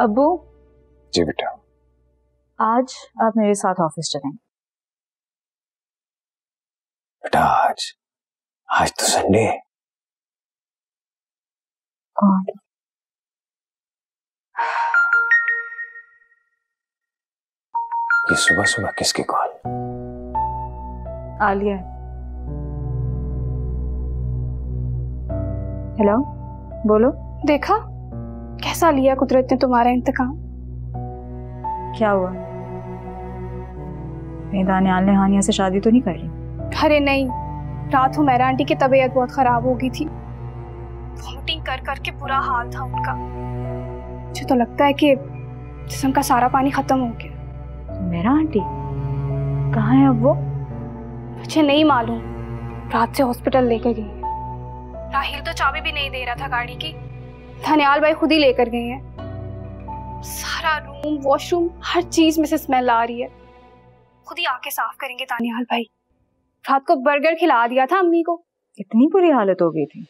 अबू। जी बेटा। आज आप मेरे साथ ऑफिस चलेंगे। बेटा आज तो संडे है। ये सुबह सुबह किसकी कॉल? आलिया। हेलो, बोलो। देखा कैसा लिया कुदरत ने तुम्हारा इंतकाम। क्या हुआ? मैदान आल ने हानिया से शादी तो नहीं कर ली? अरे नहीं, रात को मेरा आंटी की तबीयत बहुत खराब हो गई थी। वोमिटिंग कर करके बुरा हाल था उनका। मुझे तो लगता है कि जिस्म का सारा पानी खत्म हो गया। मेरा आंटी कहाँ है अब? वो मुझे नहीं मालूम, रात से हॉस्पिटल लेकर गई। राहिल तो चाबी भी नहीं दे रहा था गाड़ी की, धन्याल भाई खुद ही लेकर गए हैं। सारा रूम, वॉशरूम, हर चीज में से स्मेल आ रही है। खुद ही आके साफ करेंगे धन्याल भाई। रात को बर्गर खिला दिया था अम्मी को। इतनी बुरी हालत हो गई थी?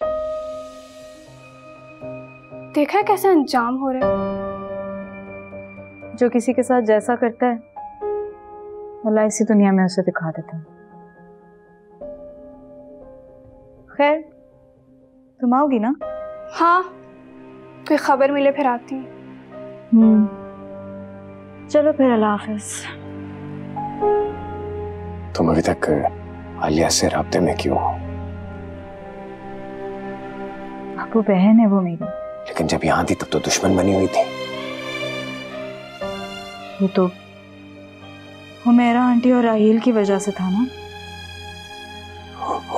देखा कैसा अंजाम हो रहा है। जो किसी के साथ जैसा करता है अल्लाह इसी दुनिया में उसे दिखा देता है। खैर तुम आओगी ना? हाँ, कोई खबर मिले फिर आती हूँ। चलो फिर, अल्लाह हाफिज। तुम अभी तक आलिया से राब्ते में क्यों हो? आपको बहन है वो मेरी। लेकिन जब यहाँ थी तब तो दुश्मन बनी हुई थी। वो तो हुमैरा आंटी और राहील की वजह से था ना।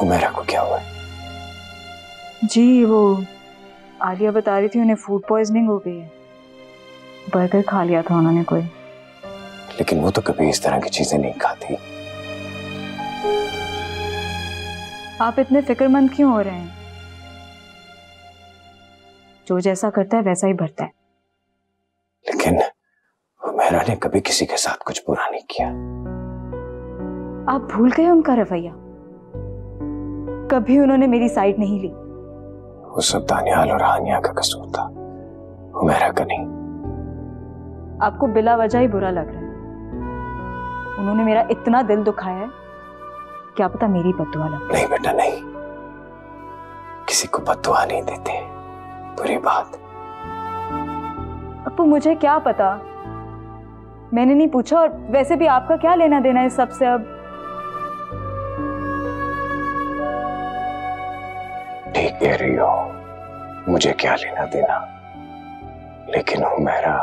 हुमैरा को क्या हुआ? जी वो आलिया बता रही थी उन्हें फूड पॉइजनिंग हो गई है। बर्गर खा लिया था उन्होंने कोई। लेकिन वो तो कभी इस तरह की चीजें नहीं खाती। आप इतने फिक्रमंद क्यों हो रहे हैं? जो जैसा करता है वैसा ही भरता है। लेकिन हुमैरा ने कभी किसी के साथ कुछ बुरा नहीं किया। आप भूल गए उनका रवैया। कभी उन्होंने मेरी साइड नहीं ली। वो सब दानियाल और हानिया का कसूर था, हुमैरा का नहीं। आपको बिला वजह ही बुरा लग रहा है। उन्होंने मेरा इतना दिल दुखाया है, क्या पता मेरी बद्दुआ लग। नहीं बेटा नहीं, किसी को बद्दुआ नहीं देते। बुरी बात। अपू मुझे क्या पता, मैंने नहीं पूछा। और वैसे भी आपका क्या लेना देना है सबसे? अब ठीक कह रही हो, मुझे क्या लेना देना। लेकिन हुमैरा